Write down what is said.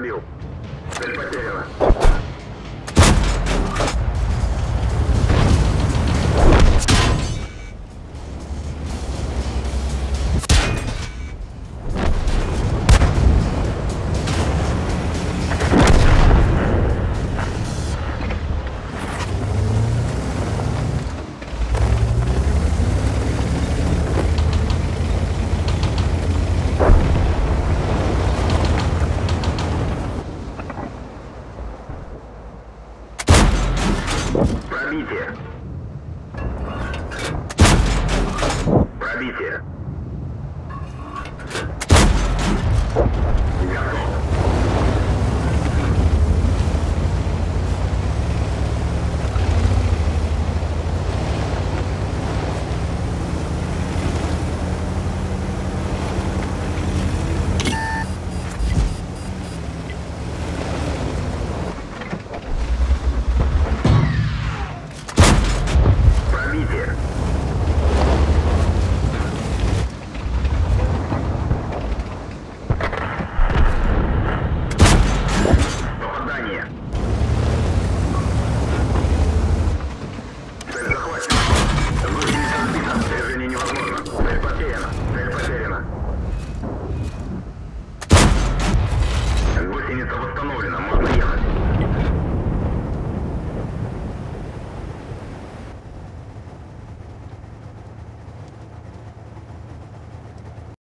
Neil.